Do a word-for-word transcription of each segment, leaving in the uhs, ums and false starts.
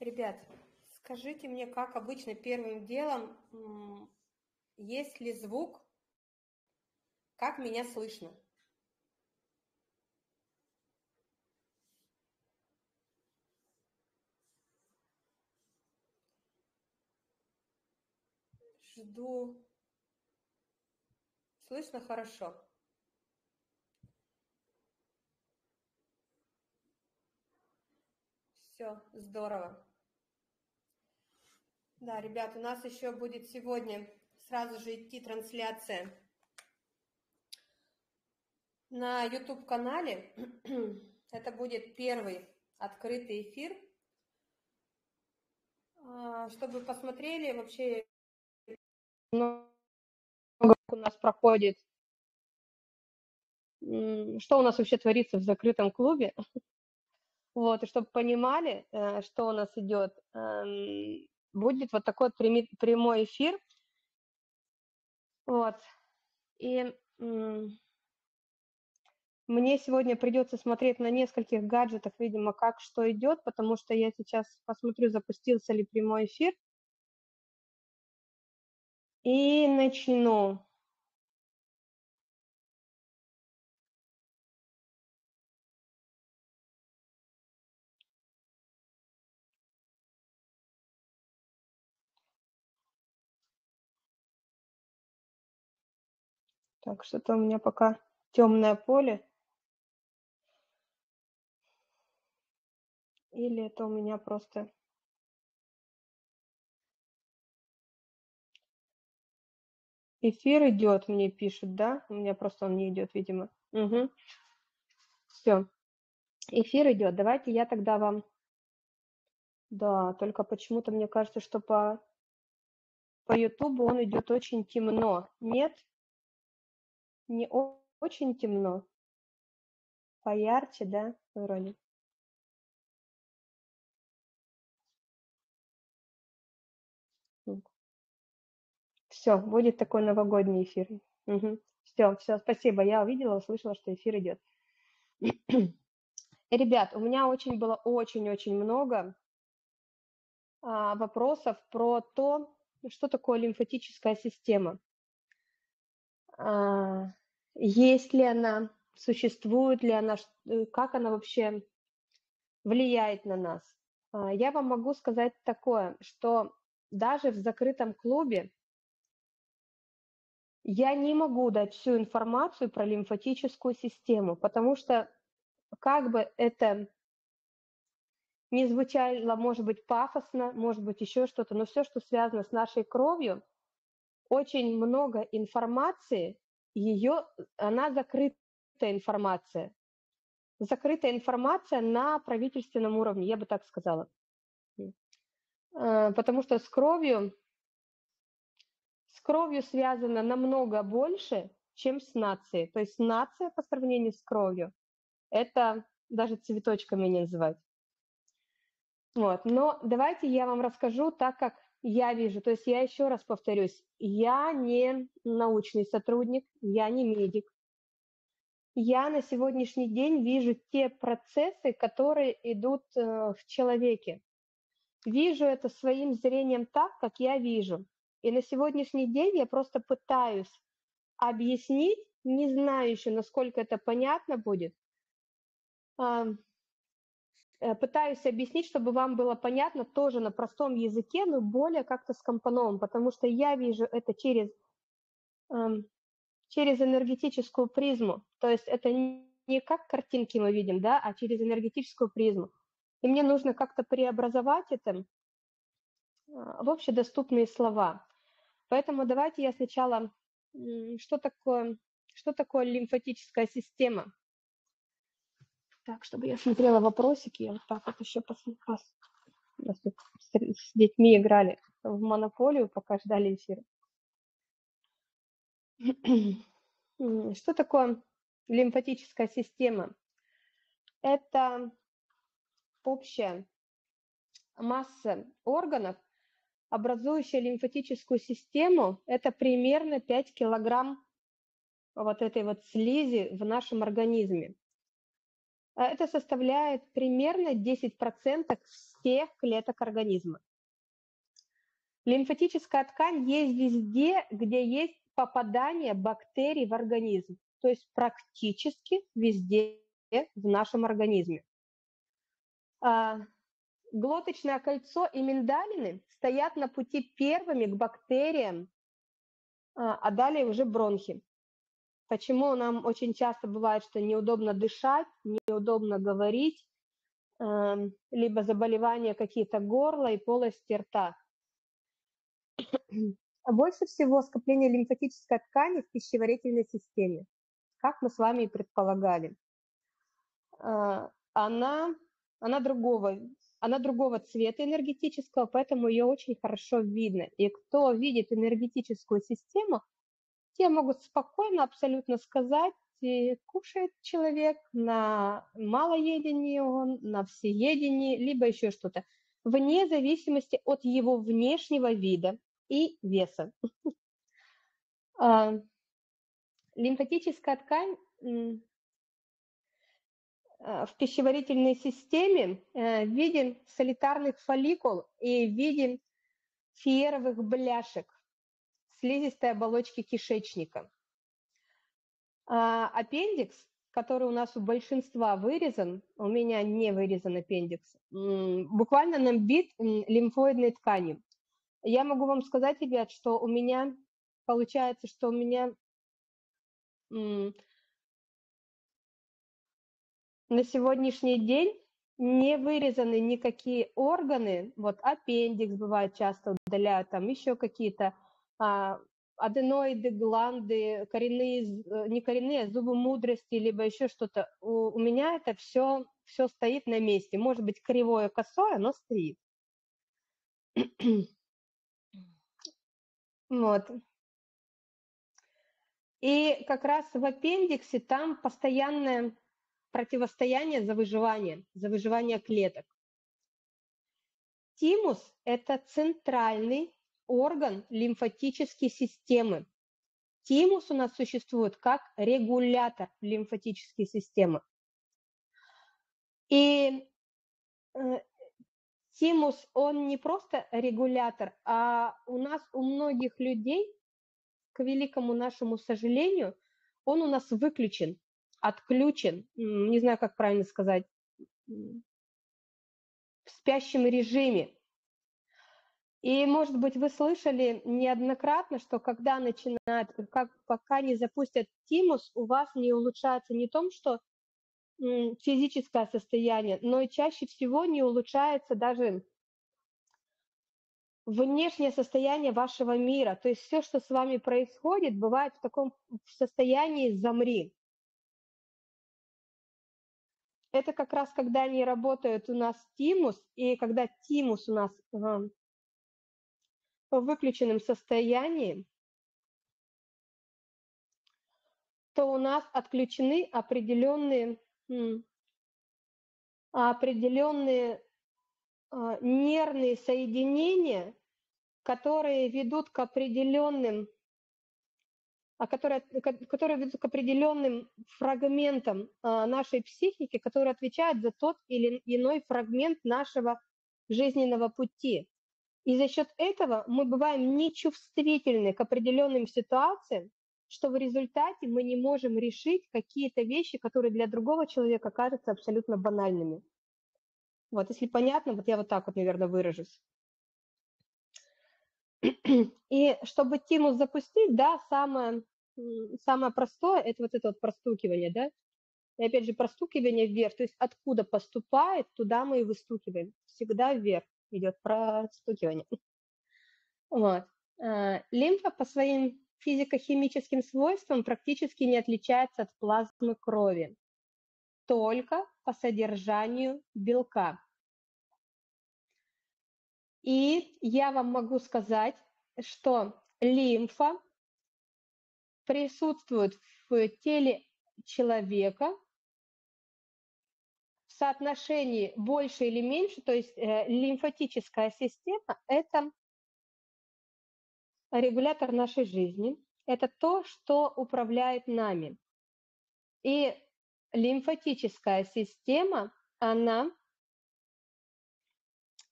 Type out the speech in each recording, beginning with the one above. Ребят, скажите мне, как обычно, первым делом, есть ли звук, как меня слышно? Жду. Слышно хорошо. Все, здорово. Да, ребят, у нас еще будет сегодня сразу же идти трансляция на YouTube-канале. Это будет первый открытый эфир. Чтобы посмотрели вообще... Много у нас проходит. Что у нас вообще творится в закрытом клубе? Вот, и чтобы понимали, что у нас идет, будет вот такой прямой эфир. Вот. И мне сегодня придется смотреть на нескольких гаджетах, видимо, как что идет, потому что я сейчас посмотрю, запустился ли прямой эфир. И начну. Так, что-то у меня пока темное поле. Или это у меня просто... Эфир идет, мне пишут, да? У меня просто он не идет, видимо. Угу. Все. Эфир идет. Давайте я тогда вам... Да, только почему-то мне кажется, что по... по YouTube он идет очень темно. Нет? Не очень темно. Поярче, да? Вроде. Все, будет такой новогодний эфир. Угу. Все, все, спасибо. Я увидела, услышала, что эфир идет. Ребят, у меня очень было очень-очень много а, вопросов про то, что такое лимфатическая система. А, есть ли она, существует ли она, как она вообще влияет на нас. А, я вам могу сказать такое, что даже в закрытом клубе я не могу дать всю информацию про лимфатическую систему, потому что, как бы это ни звучало, может быть, пафосно, может быть, еще что-то, но все, что связано с нашей кровью, очень много информации, ее, она закрытая информация. Закрытая информация на правительственном уровне, я бы так сказала. Потому что с кровью... С кровью связано намного больше, чем с нацией. То есть нация по сравнению с кровью, это даже цветочками не называть. Вот. Но давайте я вам расскажу так, как я вижу. То есть я еще раз повторюсь, я не научный сотрудник, я не медик. Я на сегодняшний день вижу те процессы, которые идут в человеке. Вижу это своим зрением так, как я вижу. И на сегодняшний день я просто пытаюсь объяснить, не знаю еще, насколько это понятно будет, пытаюсь объяснить, чтобы вам было понятно тоже на простом языке, но более как-то скомпонован, потому что я вижу это через, через энергетическую призму, то есть это не как картинки мы видим, да, а через энергетическую призму. И мне нужно как-то преобразовать это в общедоступные слова. Поэтому давайте я сначала, что такое, что такое лимфатическая система. Так, чтобы я смотрела вопросики, я вот так вот еще посмотрела. Мы с детьми играли в монополию, пока ждали эфира. Что такое лимфатическая система? Это общая масса органов, образующая лимфатическую систему, это примерно пять килограмм вот этой вот слизи в нашем организме. Это составляет примерно десять процентов всех клеток организма. Лимфатическая ткань есть везде, где есть попадание бактерий в организм, то есть практически везде в нашем организме. Глоточное кольцо и миндалины стоят на пути первыми к бактериям, а далее уже бронхи. Почему нам очень часто бывает, что неудобно дышать, неудобно говорить, либо заболевания какие-то горла и полости рта. А больше всего скопление лимфатической ткани в пищеварительной системе, как мы с вами и предполагали. Она, она, другого, она другого цвета энергетического, поэтому ее очень хорошо видно. И кто видит энергетическую систему, те могут спокойно абсолютно сказать, кушает человек на малоедении он, на всеедении, либо еще что-то, вне зависимости от его внешнего вида и веса. Лимфатическая ткань в пищеварительной системе в виде солитарных фолликул и в виде фиеровых бляшек слизистой оболочки кишечника. Аппендикс, который у нас у большинства вырезан, у меня не вырезан аппендикс, буквально набит лимфоидной тканью. Я могу вам сказать, ребят, что у меня, получается, что у меня на сегодняшний день не вырезаны никакие органы, вот аппендикс бывает часто удаляют, там еще какие-то а, аденоиды, гланды, коренные, не коренные, а зубы мудрости, либо еще что-то. У, у меня это все, все стоит на месте, может быть кривое, косое, но стоит. Вот. И как раз в аппендиксе там постоянное противостояние за выживание, за выживание клеток. Тимус – это центральный орган лимфатической системы. Тимус у нас существует как регулятор лимфатической системы. И тимус, он не просто регулятор, а у нас у многих людей, к великому нашему сожалению, он у нас выключен, отключен, не знаю, как правильно сказать, в спящем режиме. И, может быть, вы слышали неоднократно, что когда начинают, как, пока не запустят тимус, у вас не улучшается не то, что физическое состояние, но и чаще всего не улучшается даже внешнее состояние вашего мира. То есть все, что с вами происходит, бывает в таком состоянии «замри». Это как раз когда не работает у нас тимус, и когда тимус у нас в выключенном состоянии, то у нас отключены определенные определенные нервные соединения, которые ведут к определенным, которые, которые ведут к определенным фрагментам нашей психики, которые отвечают за тот или иной фрагмент нашего жизненного пути. И за счет этого мы бываем нечувствительны к определенным ситуациям, что в результате мы не можем решить какие-то вещи, которые для другого человека кажутся абсолютно банальными. Вот, если понятно, вот я вот так вот, наверное, выражусь. И чтобы тимус запустить, да, самое, самое простое – это вот это вот простукивание, да. И опять же, простукивание вверх, то есть откуда поступает, туда мы и выстукиваем. Всегда вверх идет простукивание. Вот. Лимфа по своим физико-химическим свойствам практически не отличается от плазмы крови, только по содержанию белка. И я вам могу сказать, что лимфа присутствует в теле человека в соотношении больше или меньше, то есть э, лимфатическая система – это регулятор нашей жизни, это то, что управляет нами. И лимфатическая система, она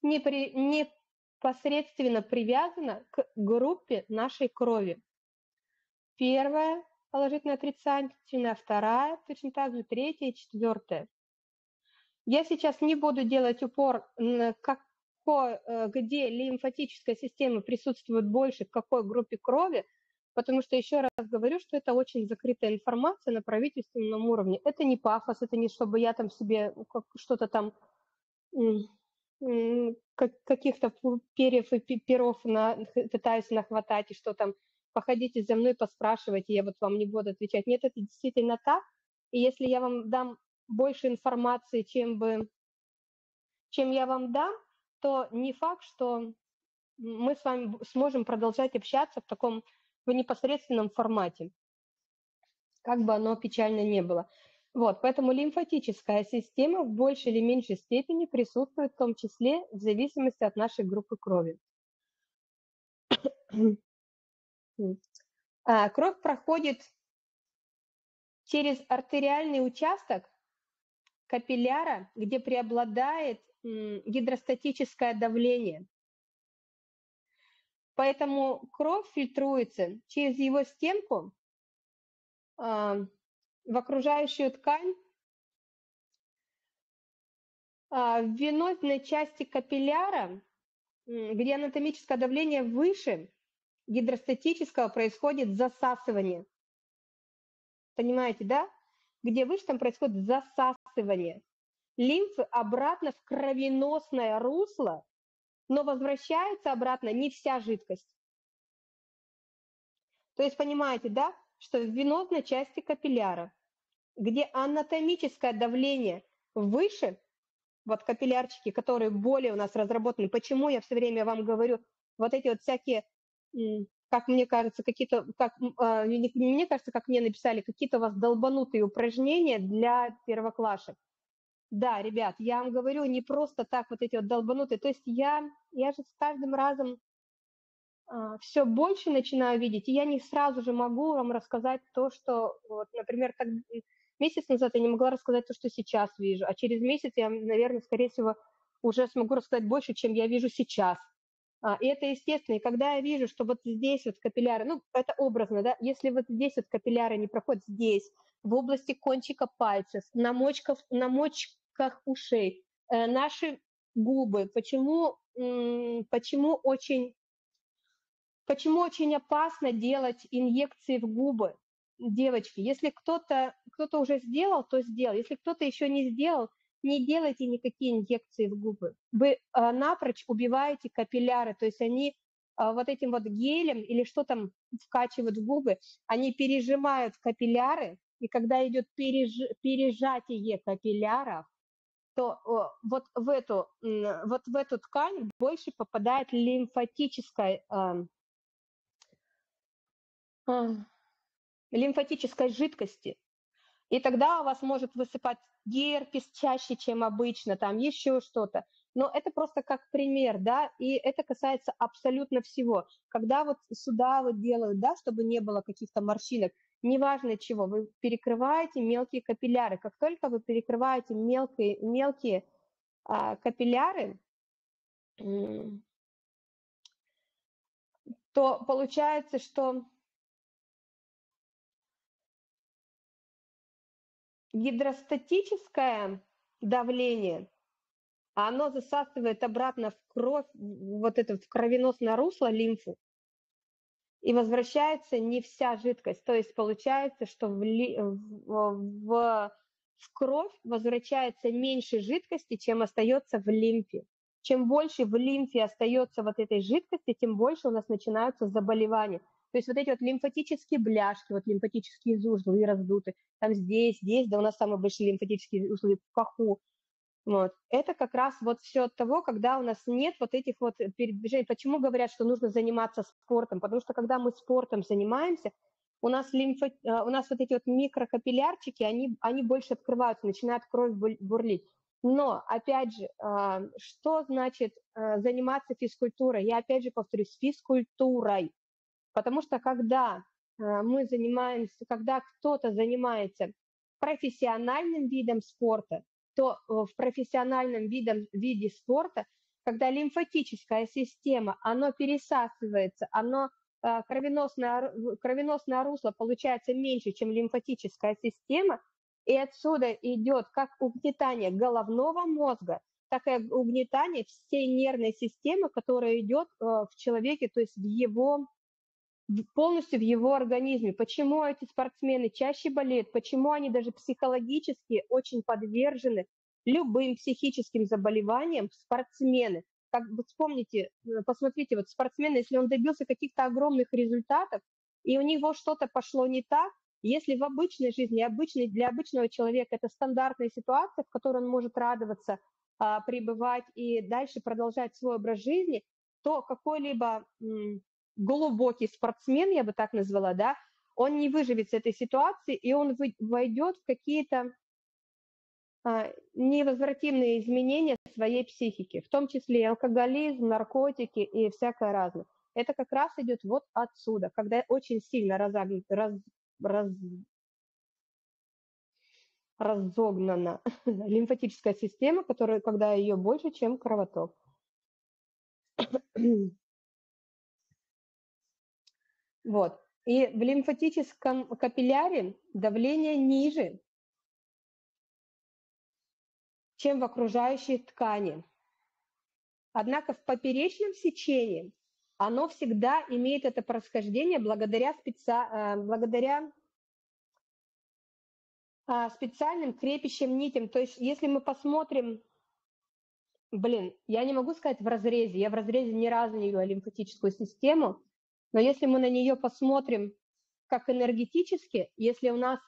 непосредственно привязана к группе нашей крови. Первая положительно отрицательная, вторая, точно так же третья и четвертая. Я сейчас не буду делать упор, какой, где лимфатическая система присутствует больше, в какой группе крови, потому что еще раз говорю, что это очень закрытая информация на правительственном уровне. Это не пафос, это не чтобы я там себе что-то там, каких-то перьев и перов на, пытаюсь нахватать, и что там, походите за мной, поспрашивайте, я вот вам не буду отвечать. Нет, это действительно так. И если я вам дам больше информации, чем, бы, чем я вам дам, то не факт, что мы с вами сможем продолжать общаться в таком в непосредственном формате, как бы оно печально не было. Вот, поэтому лимфатическая система в большей или меньшей степени присутствует, в том числе в зависимости от нашей группы крови. Кровь проходит через артериальный участок капилляра, где преобладает гидростатическое давление. Поэтому кровь фильтруется через его стенку э, в окружающую ткань э, в венозной части капилляра, э, где анатомическое давление выше гидростатического, происходит засасывание. Понимаете, да? Где выше, там происходит засасывание лимфы обратно в кровеносное русло, но возвращается обратно не вся жидкость. То есть понимаете, да, что в венозной части капилляра, где анатомическое давление выше, вот капиллярчики, которые более у нас разработаны, почему я все время вам говорю, вот эти вот всякие, как мне кажется, какие-то, как, э, мне кажется, как мне написали, какие-то у вас долбанутые упражнения для первоклашек. Да, ребят, я вам говорю, не просто так вот эти вот долбанутые. То есть я, я же с каждым разом э, все больше начинаю видеть, и я не сразу же могу вам рассказать то, что, вот, например, как месяц назад я не могла рассказать то, что сейчас вижу, а через месяц я, наверное, скорее всего, уже смогу рассказать больше, чем я вижу сейчас. А, и это естественно. И когда я вижу, что вот здесь вот капилляры, ну, это образно, да, если вот здесь вот капилляры не проходят, здесь, в области кончика пальцев, на мочках, на мочках ушей, э, наши губы. Почему, м, почему, очень, почему очень опасно делать инъекции в губы, девочки? Если кто-то, кто-то уже сделал, то сделал. Если кто-то еще не сделал, не делайте никакие инъекции в губы. Вы э, напрочь убиваете капилляры, то есть они э, вот этим вот гелем или что там вкачивают в губы, они пережимают капилляры. И когда идет переж... пережатие капилляров, то о, вот, в эту, вот в эту ткань больше попадает лимфатической, э, э, лимфатической жидкости. И тогда у вас может высыпать герпес чаще, чем обычно, там еще что-то. Но это просто как пример, да, и это касается абсолютно всего. Когда вот сюда вот делают, да, чтобы не было каких-то морщинок, неважно чего, вы перекрываете мелкие капилляры. Как только вы перекрываете мелкие, мелкие а, капилляры, то получается, что гидростатическое давление, оно засасывает обратно в кровь, вот это в кровеносное русло, лимфу, и возвращается не вся жидкость. То есть получается, что в, в, в кровь возвращается меньше жидкости, чем остается в лимфе. Чем больше в лимфе остается вот этой жидкости, тем больше у нас начинаются заболевания. То есть вот эти вот лимфатические бляшки, вот лимфатические узлы раздуты, там здесь, здесь, да у нас самые большие лимфатические узлы в паху. Вот. Это как раз вот все от того, когда у нас нет вот этих вот передвижений. Почему говорят, что нужно заниматься спортом? Потому что когда мы спортом занимаемся, у нас, лимфо... у нас вот эти вот микрокапиллярчики, они, они больше открываются, начинает кровь бурлить. Но, опять же, что значит заниматься физкультурой? Я опять же повторюсь, физкультурой. Потому что когда мы занимаемся, когда кто-то занимается профессиональным видом спорта, то в профессиональном видом, виде спорта, когда лимфатическая система, оно пересасывается, оно, кровеносное, кровеносное русло получается меньше, чем лимфатическая система, и отсюда идет как угнетание головного мозга, так и угнетание всей нервной системы, которая идет в человеке, то есть в его, полностью в его организме. Почему эти спортсмены чаще болеют, почему они даже психологически очень подвержены любым психическим заболеваниям, спортсмены. Как вы вспомните, посмотрите, вот спортсмен, если он добился каких-то огромных результатов, и у него что-то пошло не так, если в обычной жизни, обычной, для обычного человека это стандартная ситуация, в которой он может радоваться, пребывать и дальше продолжать свой образ жизни, то какой-либо глубокий спортсмен, я бы так назвала, да, он не выживет с этой ситуации, и он войдет в какие-то невозвратимые изменения своей психики, в том числе и алкоголизм, наркотики и всякое разное. Это как раз идет вот отсюда, когда очень сильно разогнут, раз, раз, разогнана лимфатическая система, которая, когда ее больше, чем кровоток. Вот. И в лимфатическом капилляре давление ниже, чем в окружающей ткани. Однако в поперечном сечении оно всегда имеет это происхождение благодаря, специ... благодаря специальным крепящим нитям. То есть если мы посмотрим, блин, я не могу сказать в разрезе, я в разрезе ни разу не вижу лимфатическую систему, но если мы на нее посмотрим как энергетически, если у нас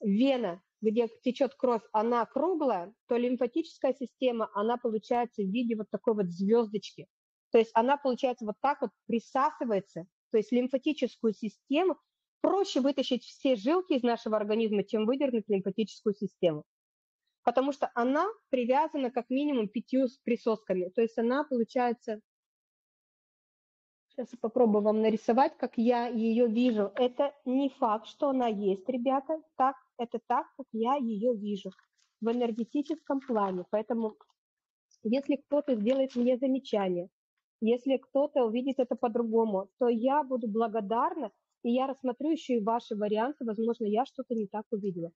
вена, где течет кровь, она круглая, то лимфатическая система, она получается в виде вот такой вот звездочки. То есть она, получается, вот так вот присасывается. То есть лимфатическую систему проще вытащить все жилки из нашего организма, чем выдернуть лимфатическую систему. Потому что она привязана как минимум пятью присосками. То есть она, получается... Сейчас я попробую вам нарисовать, как я ее вижу. Это не факт, что она есть, ребята. Так, это так, как я ее вижу в энергетическом плане. Поэтому, если кто-то сделает мне замечание, если кто-то увидит это по-другому, то я буду благодарна, и я рассмотрю еще и ваши варианты. Возможно, я что-то не так увидела.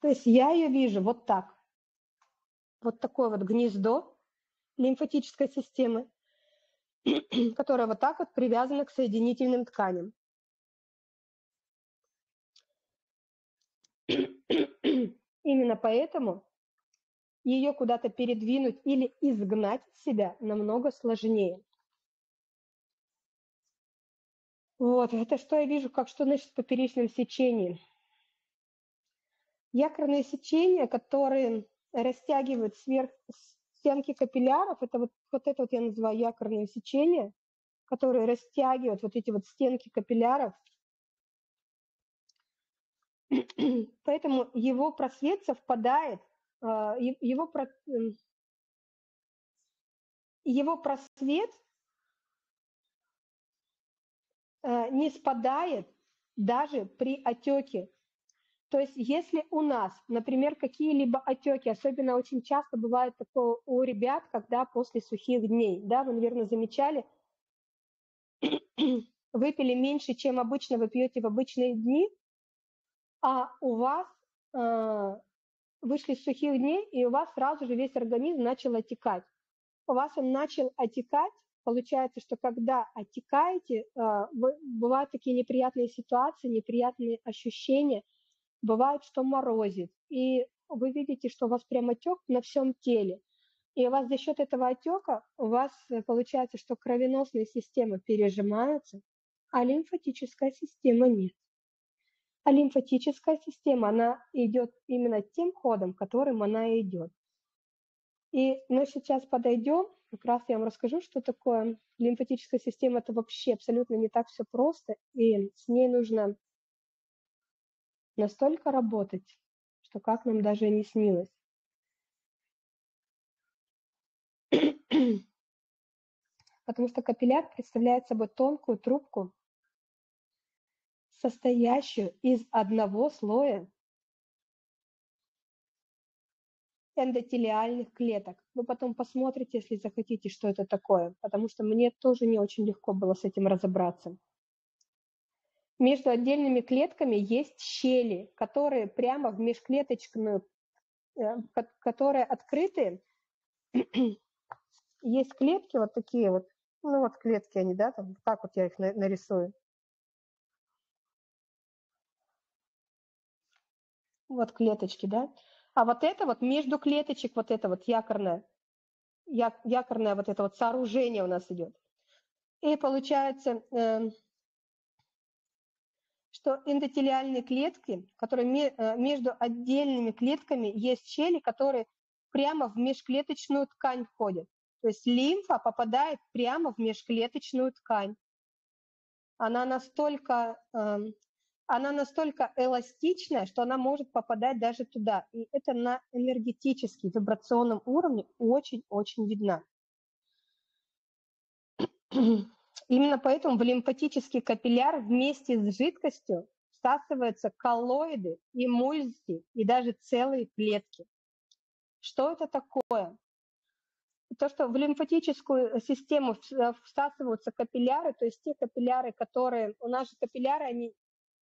То есть я ее вижу вот так. Вот такое вот гнездо лимфатической системы, которая вот так вот привязана к соединительным тканям. Именно поэтому ее куда-то передвинуть или изгнать себя намного сложнее. Вот, это что я вижу, как что значит в поперечном сечении. Якорные сечения, которые растягивают сверх стенки капилляров, это вот, вот это вот я называю якорные сечения, которые растягивают вот эти вот стенки капилляров. Поэтому его просвет совпадает, его, его просвет не спадает даже при отеке. То есть если у нас, например, какие-либо отеки, особенно очень часто бывает такое у ребят, когда после сухих дней, да, вы, наверное, замечали, выпили меньше, чем обычно вы пьете в обычные дни, а у вас э, вышли с сухих дней, и у вас сразу же весь организм начал отекать. У вас он начал отекать, получается, что когда отекаете, э, бывают такие неприятные ситуации, неприятные ощущения. Бывает, что морозит, и вы видите, что у вас прям отек на всем теле. И у вас за счет этого отека, у вас получается, что кровеносная система пережимается, а лимфатическая система нет. А лимфатическая система, она идет именно тем ходом, которым она идет. И мы сейчас подойдем, как раз я вам расскажу, что такое лимфатическая система. Это вообще абсолютно не так все просто, и с ней нужно... настолько работать, что как нам даже и не снилось. потому что капилляр представляет собой тонкую трубку, состоящую из одного слоя эндотелиальных клеток. Вы потом посмотрите, если захотите, что это такое, потому что мне тоже не очень легко было с этим разобраться. Между отдельными клетками есть щели, которые прямо в межклеточную, которые открыты. Есть клетки вот такие вот, ну вот клетки они, да, там, так вот я их нарисую. Вот клеточки, да. А вот это вот между клеточек, вот это вот якорное, я, якорное вот это вот сооружение у нас идет. И получается, э, что эндотелиальные клетки, которые ме, между отдельными клетками есть щели, которые прямо в межклеточную ткань входят. То есть лимфа попадает прямо в межклеточную ткань. Она настолько... Э, Она настолько эластичная, что она может попадать даже туда. И это на энергетическом, вибрационном уровне очень-очень видно. Именно поэтому в лимфатический капилляр вместе с жидкостью всасываются коллоиды, эмульсии и даже целые клетки. Что это такое? То, что в лимфатическую систему всасываются капилляры, то есть те капилляры, которые... У нас же капилляры, они...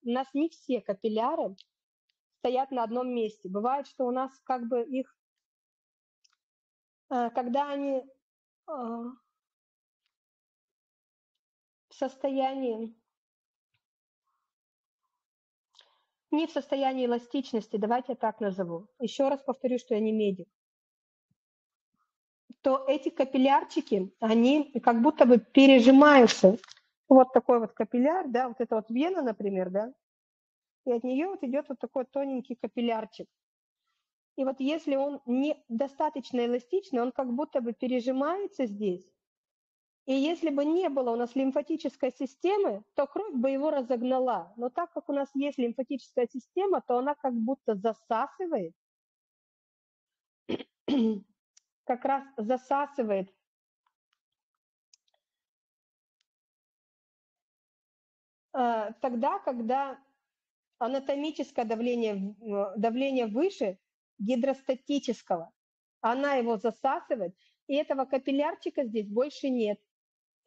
У нас не все капилляры стоят на одном месте. Бывает, что у нас как бы их, когда они в состоянии, не в состоянии эластичности, давайте я так назову, еще раз повторю, что я не медик, то эти капиллярчики, они как будто бы пережимаются. Вот такой вот капилляр, да, вот это вот вена, например, да, и от нее вот идет вот такой тоненький капиллярчик. И вот если он недостаточно эластичный, он как будто бы пережимается здесь. И если бы не было у нас лимфатической системы, то кровь бы его разогнала. Но так как у нас есть лимфатическая система, то она как будто засасывает, как раз засасывает тогда, когда анатомическое давление, давление выше гидростатического, она его засасывает, и этого капиллярчика здесь больше нет.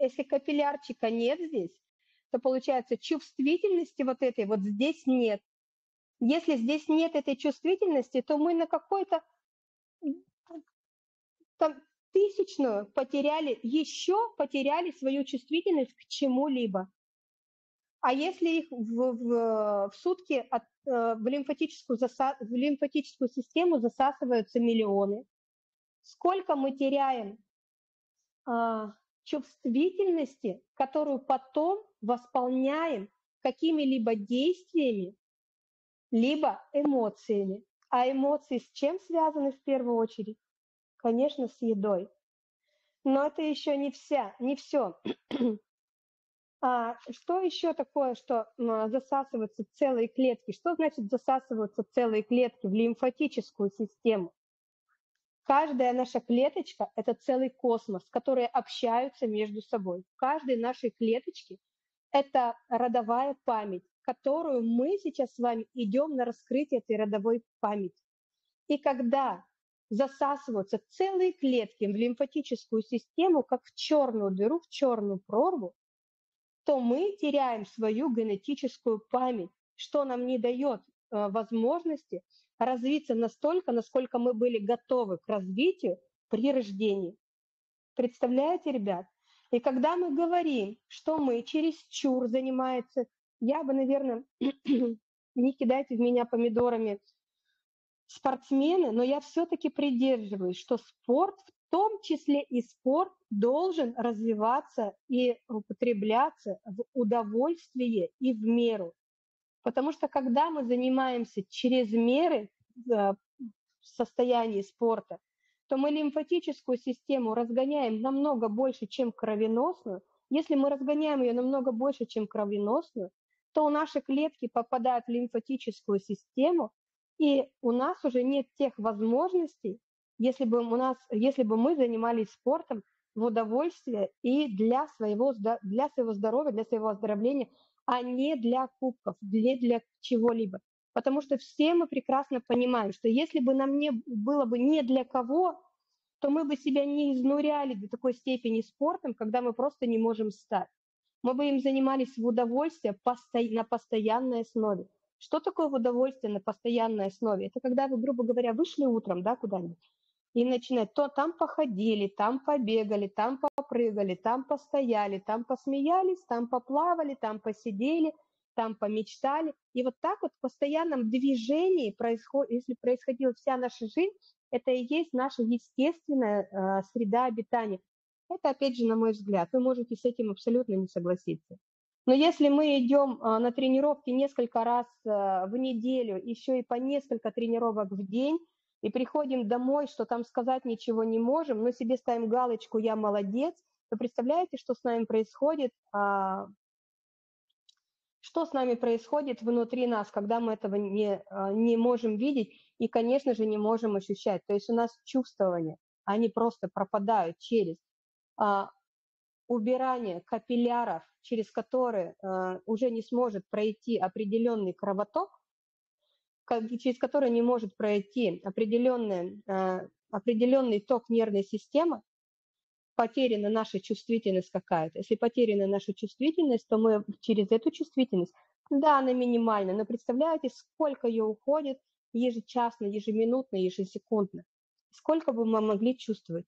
Если капиллярчика нет здесь, то получается чувствительности вот этой вот здесь нет. Если здесь нет этой чувствительности, то мы на какой-то тысячную потеряли, еще потеряли свою чувствительность к чему-либо. А если их в, в, в сутки от, в, лимфатическую заса, в лимфатическую систему засасываются миллионы, сколько мы теряем а, чувствительности, которую потом восполняем какими-либо действиями, либо эмоциями. А эмоции с чем связаны в первую очередь? Конечно, с едой. Но это еще не вся, не все. Что еще такое, что засасываются целые клетки? Что значит засасываются целые клетки в лимфатическую систему? Каждая наша клеточка – это целый космос, которые общаются между собой. В каждой нашей клеточке – это родовая память, которую мы сейчас с вами идем на раскрытие этой родовой памяти. И когда засасываются целые клетки в лимфатическую систему, как в черную дыру, в черную прорву, то мы теряем свою генетическую память, что нам не дает возможности развиться настолько, насколько мы были готовы к развитию при рождении. Представляете, ребят? И когда мы говорим, что мы чересчур занимаемся, я бы, наверное, не кидайте в меня помидорами спортсмены, но я все-таки придерживаюсь, что спорт в В том числе и спорт должен развиваться и употребляться в удовольствие и в меру. Потому что когда мы занимаемся через меры в состоянии спорта, то мы лимфатическую систему разгоняем намного больше, чем кровеносную. Если мы разгоняем ее намного больше, чем кровеносную, то наши клетки попадают в лимфатическую систему, и у нас уже нет тех возможностей, если бы, у нас, если бы мы занимались спортом, в удовольствие и для своего, для своего здоровья, для своего оздоровления, а не для кубков, не для чего-либо. Потому что все мы прекрасно понимаем, что если бы нам не было бы не для кого, то мы бы себя не изнуряли до такой степени спортом, когда мы просто не можем встать. Мы бы им занимались в удовольствие на постоянной основе. Что такое в удовольствие на постоянной основе? Это когда вы, грубо говоря, вышли утром, да, куда-нибудь, и начинать, то там походили, там побегали, там попрыгали, там постояли, там посмеялись, там поплавали, там посидели, там помечтали. И вот так вот в постоянном движении, происход... если происходила вся наша жизнь, это и есть наша естественная э, среда обитания. Это, опять же, на мой взгляд, вы можете с этим абсолютно не согласиться. Но если мы идем э, на тренировки несколько раз э, в неделю, еще и по несколько тренировок в день, и приходим домой, что там сказать ничего не можем, но себе ставим галочку «я молодец», вы представляете, что с нами происходит, а, что с нами происходит внутри нас, когда мы этого не, а, не можем видеть и, конечно же, не можем ощущать. То есть у нас чувствования, они просто пропадают через а, убирание капилляров, через которые а, уже не сможет пройти определенный кровоток, через который не может пройти определенный, э, определенный ток нервной системы, потеряна наша чувствительность какая-то. Если потеряна наша чувствительность, то мы через эту чувствительность, да, она минимальна, но представляете, сколько ее уходит ежечасно, ежеминутно, ежесекундно, сколько бы мы могли чувствовать.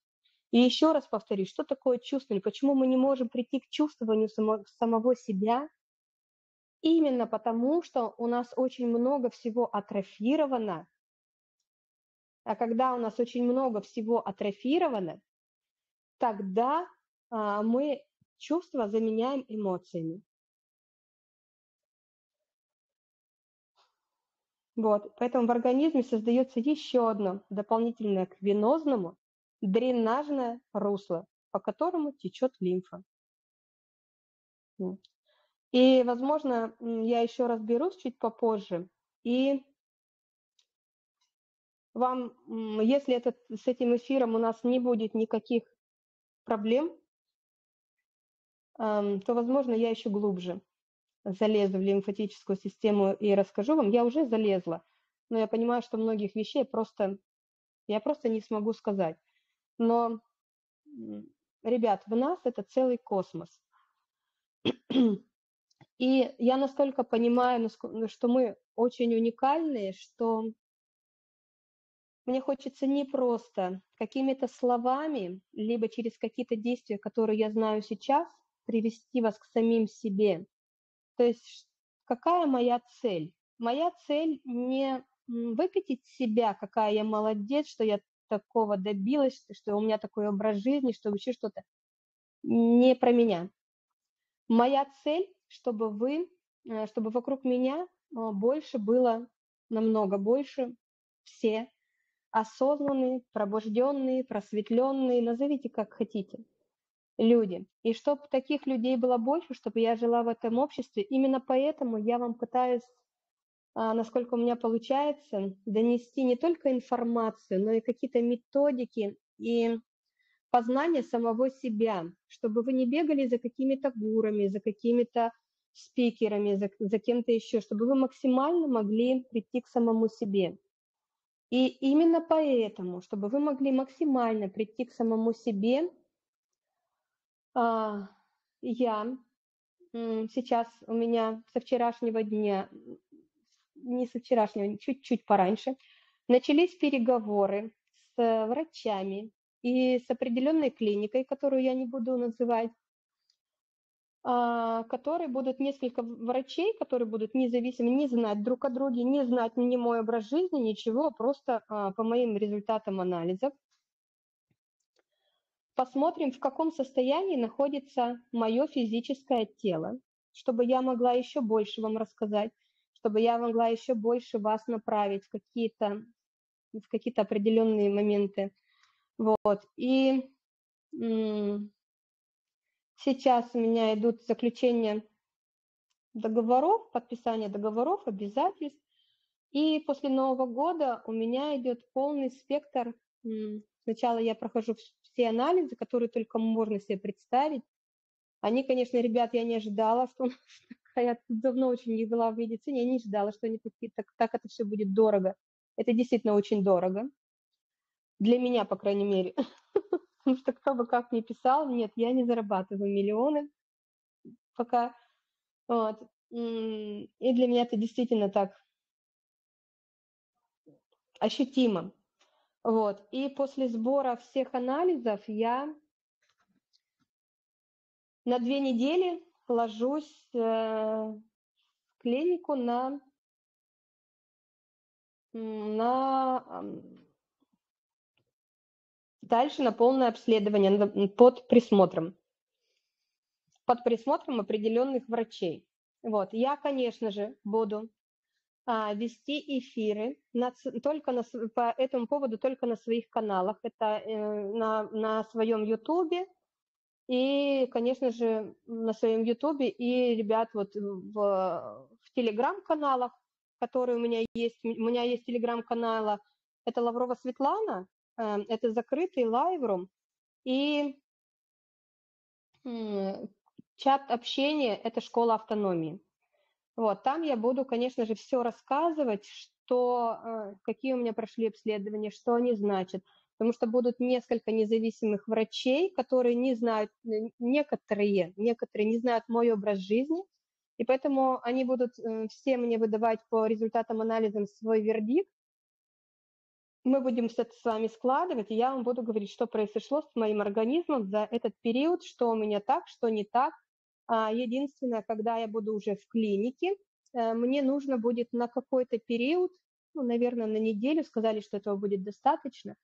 И еще раз повторюсь, что такое чувствование, почему мы не можем прийти к чувствованию само, самого себя. Именно потому, что у нас очень много всего атрофировано, а когда у нас очень много всего атрофировано, тогда а, мы чувства заменяем эмоциями. Вот, поэтому в организме создается еще одно дополнительное к венозному дренажное русло, по которому течет лимфа. И, возможно, я еще разберусь чуть попозже. И вам, если этот, с этим эфиром у нас не будет никаких проблем, то, возможно, я еще глубже залезу в лимфатическую систему и расскажу вам. Я уже залезла, но я понимаю, что многих вещей просто, я просто не смогу сказать. Но, ребят, в нас это целый космос. И я настолько понимаю, что мы очень уникальные, что мне хочется не просто какими-то словами, либо через какие-то действия, которые я знаю сейчас, привести вас к самим себе. То есть какая моя цель? Моя цель не выкатить себя, какая я молодец, что я такого добилась, что у меня такой образ жизни, что вообще что-то не про меня. Моя цель, чтобы вы, чтобы вокруг меня больше было, намного больше, все осознанные, пробужденные, просветленные, назовите как хотите, люди. И чтобы таких людей было больше, чтобы я жила в этом обществе, именно поэтому я вам пытаюсь, насколько у меня получается, донести не только информацию, но и какие-то методики и познание самого себя, чтобы вы не бегали за какими-то гурами, за какими-то спикерами, за, за кем-то еще, чтобы вы максимально могли прийти к самому себе. И именно поэтому, чтобы вы могли максимально прийти к самому себе, я сейчас у меня со вчерашнего дня, не со вчерашнего, чуть-чуть пораньше, начались переговоры с врачами, и с определенной клиникой, которую я не буду называть, которые будут несколько врачей, которые будут независимы, не знать друг о друге, не знать ни мой образ жизни, ничего, просто по моим результатам анализов. Посмотрим, в каком состоянии находится мое физическое тело, чтобы я могла еще больше вам рассказать, чтобы я могла еще больше вас направить в какие-то, в какие-то определенные моменты. Вот, и сейчас у меня идут заключения договоров, подписание договоров, обязательств, и после Нового года у меня идет полный спектр Сначала я прохожу все анализы, которые только можно себе представить. Они, конечно, ребят, я не ожидала, что я давно очень не была в медицине, я не ожидала, что они такие, так, так это все будет дорого. Это действительно очень дорого. Для меня, по крайней мере. Потому что кто бы как ни писал, нет, я не зарабатываю миллионы пока. Вот. И для меня это действительно так ощутимо. Вот. И после сбора всех анализов я на две недели ложусь в клинику на, на дальше на полное обследование под присмотром. Под присмотром определенных врачей. Вот. Я, конечно же, буду а, вести эфиры на, только на, по этому поводу только на своих каналах. Это э, на, на своем ютубе. И, конечно же, на своем ютубе и, ребят, вот в, в телеграм-каналах, которые у меня есть. У меня есть телеграм-канала, это Лаврова Светлана, э, это закрытый лайврум, и э, чат общения – это школа автономии. Вот, там я буду, конечно же, все рассказывать, что, э, какие у меня прошли обследования, что они значат. Потому что будут несколько независимых врачей, которые не знают, некоторые, некоторые не знают мой образ жизни, и поэтому они будут все мне выдавать по результатам анализов свой вердикт. Мы будем все это с вами складывать, и я вам буду говорить, что произошло с моим организмом за этот период, что у меня так, что не так. Единственное, когда я буду уже в клинике, мне нужно будет на какой-то период, ну, наверное, на неделю, сказали, что этого будет достаточно,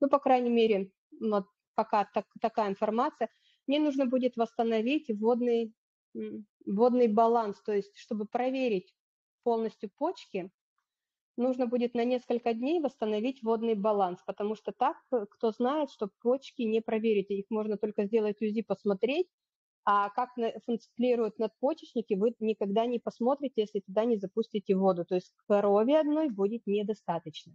ну, по крайней мере, вот пока так, такая информация, мне нужно будет восстановить водный, водный баланс, то есть, чтобы проверить полностью почки, нужно будет на несколько дней восстановить водный баланс, потому что так, кто знает, что почки не проверить, их можно только сделать УЗИ, посмотреть, а как функционируют надпочечники, вы никогда не посмотрите, если туда не запустите воду, то есть крови одной будет недостаточно.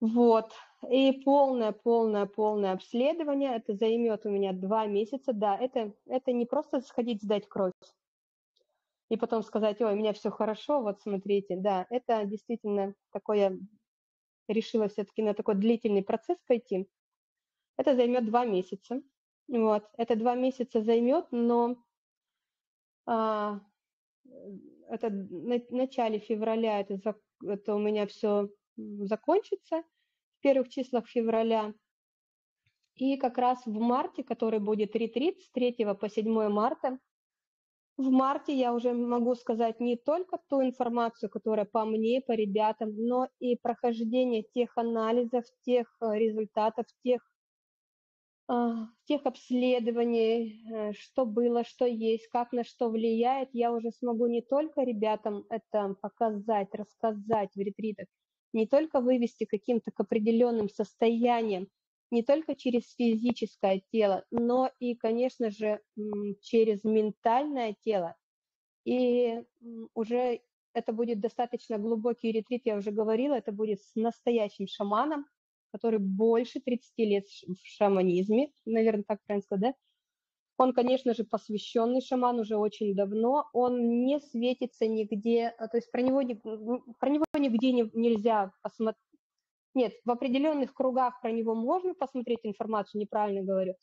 Вот, и полное-полное-полное обследование, это займет у меня два месяца, да, это, это не просто сходить сдать кровь и потом сказать, ой, у меня все хорошо, вот смотрите, да, это действительно такое, решила все-таки на такой длительный процесс пойти, это займет два месяца, вот, это два месяца займет, но а, это на, в начале февраля это, это у меня все... закончится в первых числах февраля. И как раз в марте, который будет ретрит с третьего по седьмое марта, в марте я уже могу сказать не только ту информацию, которая по мне, по ребятам, но и прохождение тех анализов, тех результатов, тех, тех обследований, что было, что есть, как на что влияет. Я уже смогу не только ребятам это показать, рассказать в ретритах, не только вывести каким-то к определенным состояниям, не только через физическое тело, но и, конечно же, через ментальное тело. И уже это будет достаточно глубокий ретрит, я уже говорила, это будет с настоящим шаманом, который больше тридцати лет в шаманизме, наверное, так правильно сказать, да? Он, конечно же, посвященный шаман уже очень давно, он не светится нигде, то есть про него, про него нигде не, нельзя посмотреть. Нет, в определенных кругах про него можно посмотреть информацию, неправильно говорю,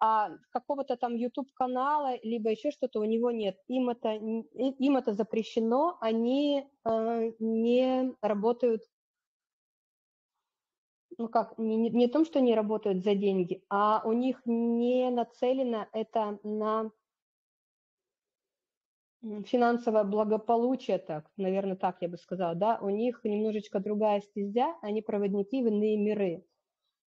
а какого-то там ютуб-канала, либо еще что-то у него нет. Им это, им это запрещено, они э, не работают, ну как, не, не в том, что они работают за деньги, а у них не нацелено это на финансовое благополучие, так, наверное, так я бы сказала, да, у них немножечко другая стезя, они проводники в иные миры.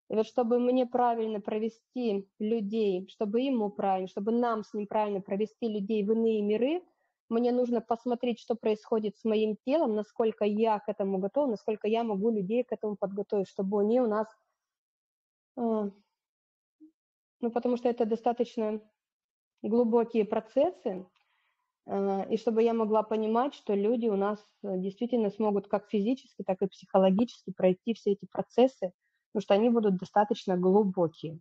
И вот чтобы мне правильно провести людей, чтобы ему правильно, чтобы нам с ним правильно провести людей в иные миры, мне нужно посмотреть, что происходит с моим телом, насколько я к этому готова, насколько я могу людей к этому подготовить, чтобы они у нас... Ну, потому что это достаточно глубокие процессы, и чтобы я могла понимать, что люди у нас действительно смогут как физически, так и психологически пройти все эти процессы, потому что они будут достаточно глубокие.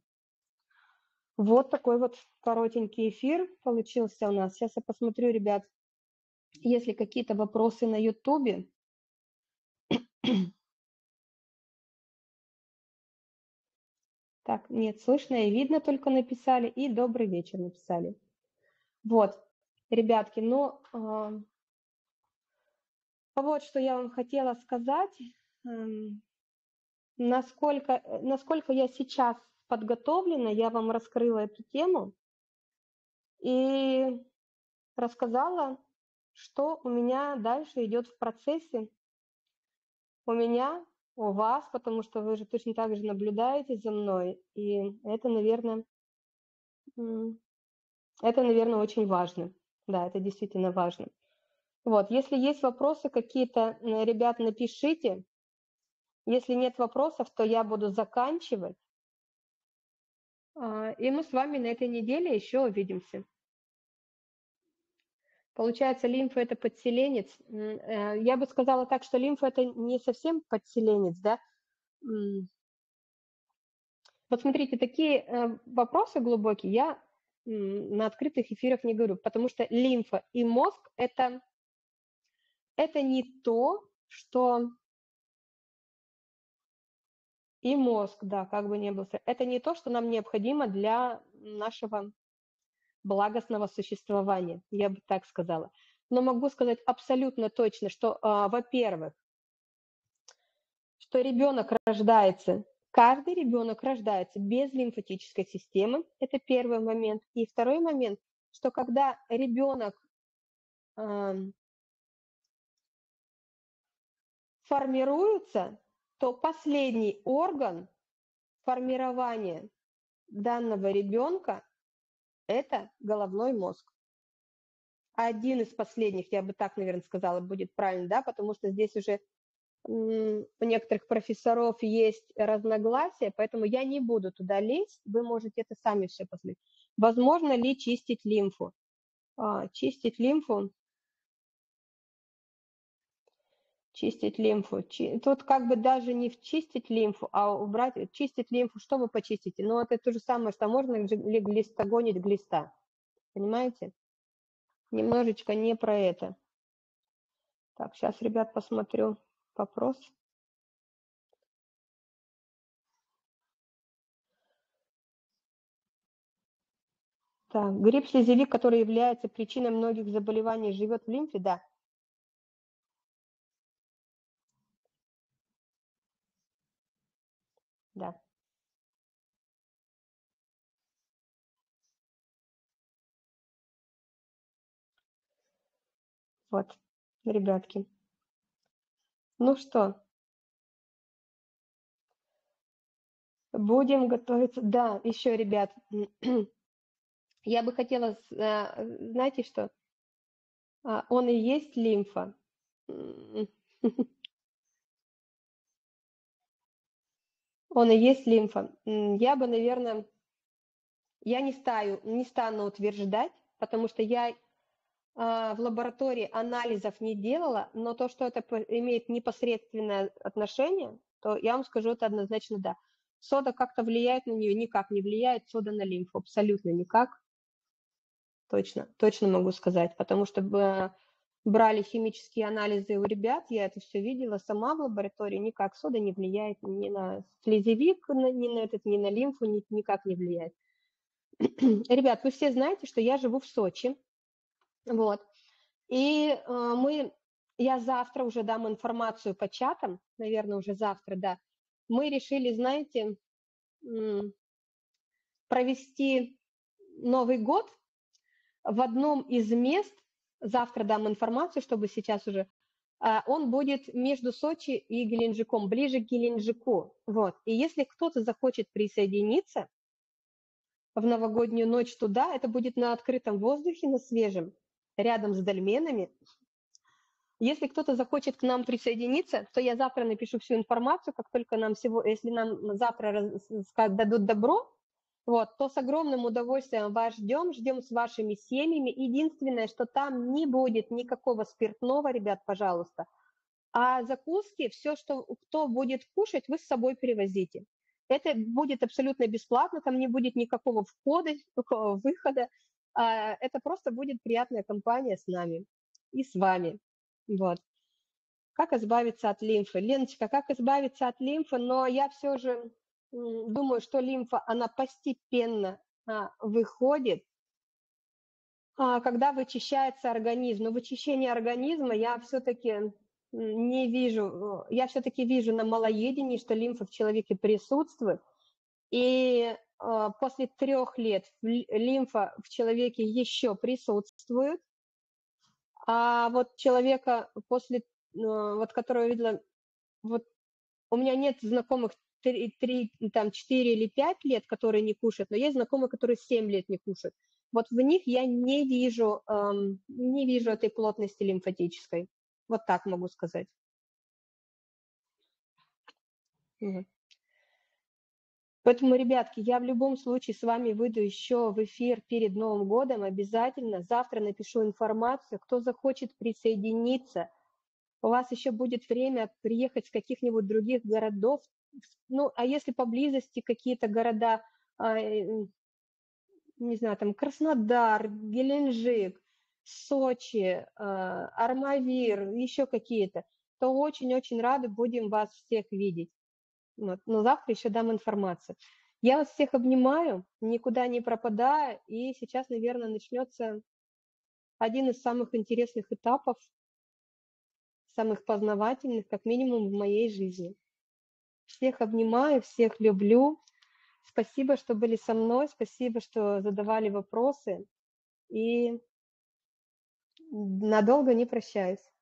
Вот такой вот коротенький эфир получился у нас. Сейчас я посмотрю, ребят, если какие-то вопросы на YouTube. Так, нет, слышно и видно только написали, и добрый вечер написали. Вот, ребятки, ну, э, вот что я вам хотела сказать. Э, насколько, насколько я сейчас подготовлена, я вам раскрыла эту тему и рассказала, что у меня дальше идет в процессе. У меня... у вас, потому что вы же точно так же наблюдаете за мной, и это, наверное, это, наверное, очень важно. Да, это действительно важно. Вот, если есть вопросы какие-то, ребят, напишите. Если нет вопросов, то я буду заканчивать. И мы с вами на этой неделе еще увидимся. Получается, лимфа – это подселенец. Я бы сказала так, что лимфа – это не совсем подселенец, да. Вот смотрите, такие вопросы глубокие я на открытых эфирах не говорю, потому что лимфа и мозг – это, это не то, что… И мозг, да, как бы ни было. Это не то, что нам необходимо для нашего… благостного существования, я бы так сказала. Но могу сказать абсолютно точно, что, во-первых, что ребенок рождается, каждый ребенок рождается без лимфатической системы, это первый момент. И второй момент, что когда ребенок э, формируется, то последний орган формирования данного ребенка это головной мозг. Один из последних, я бы так, наверное, сказала, будет правильно, да, потому что здесь уже у некоторых профессоров есть разногласия, поэтому я не буду туда лезть, вы можете это сами все посмотреть. Возможно ли чистить лимфу? А, чистить лимфу. Чистить лимфу. Чи... Тут как бы даже не в чистить лимфу, а убрать, чистить лимфу, что вы почистите? Ну, это то же самое, что можно ли глистогонить глиста. Понимаете? Немножечко не про это. Так, сейчас, ребят, посмотрю вопрос. Так, гриб слизевик, который является причиной многих заболеваний, живет в лимфе, да. Да. Вот, ребятки. Ну что? Будем готовиться. Да, еще, ребят, я бы хотела, знаете что? Он и есть лимфа. Он и есть лимфа. Я бы, наверное, я не, стаю, не стану утверждать, потому что я э, в лаборатории анализов не делала, но то, что это имеет непосредственное отношение, то я вам скажу, это однозначно да. Сода как-то влияет на нее? Никак не влияет сода на лимфу, абсолютно никак. Точно, точно могу сказать, потому что э, брали химические анализы у ребят, я это все видела сама в лаборатории, никак сода не влияет ни на слизевик, ни на этот, ни на лимфу, ни, никак не влияет. Ребят, вы все знаете, что я живу в Сочи, вот, и э, мы, я завтра уже дам информацию по чатам, наверное, уже завтра, да, мы решили, знаете, провести Новый год в одном из мест. Завтра дам информацию, чтобы сейчас уже. Он будет между Сочи и Геленджиком, ближе к Геленджику. Вот. И если кто-то захочет присоединиться в новогоднюю ночь туда, это будет на открытом воздухе, на свежем, рядом с дольменами. Если кто-то захочет к нам присоединиться, то я завтра напишу всю информацию, как только нам всего, если нам завтра раз, дадут добро. Вот, то с огромным удовольствием вас ждем, ждем с вашими семьями. Единственное, что там не будет никакого спиртного, ребят, пожалуйста. А закуски, все, что кто будет кушать, вы с собой привозите. Это будет абсолютно бесплатно, там не будет никакого входа, никакого выхода. Это просто будет приятная компания с нами и с вами. Вот. Как избавиться от лимфы? Леночка, как избавиться от лимфы? Но я все же думаю, что лимфа, она постепенно выходит, когда вычищается организм. Но вычищение организма я все-таки... не вижу, я все-таки вижу на малоедении, что лимфа в человеке присутствует, и э, после трех лет лимфа в человеке еще присутствует, а вот человека после, э, вот которого я видела, вот у меня нет знакомых три, там, четыре или пять лет, которые не кушают, но есть знакомые, которые семь лет не кушают. Вот в них я не вижу, э, не вижу этой плотности лимфатической. Вот так могу сказать. Угу. Поэтому, ребятки, я в любом случае с вами выйду еще в эфир перед Новым годом. Обязательно завтра напишу информацию. Кто захочет присоединиться, у вас еще будет время приехать с каких-нибудь других городов. Ну, а если поблизости какие-то города, не знаю, там Краснодар, Геленджик, Сочи, Армавир, еще какие-то, то очень-очень рады будем вас всех видеть. Вот. Но завтра еще дам информацию. Я вас всех обнимаю, никуда не пропадая, и сейчас, наверное, начнется один из самых интересных этапов, самых познавательных, как минимум, в моей жизни. Всех обнимаю, всех люблю. Спасибо, что были со мной, спасибо, что задавали вопросы. И надолго не прощаюсь.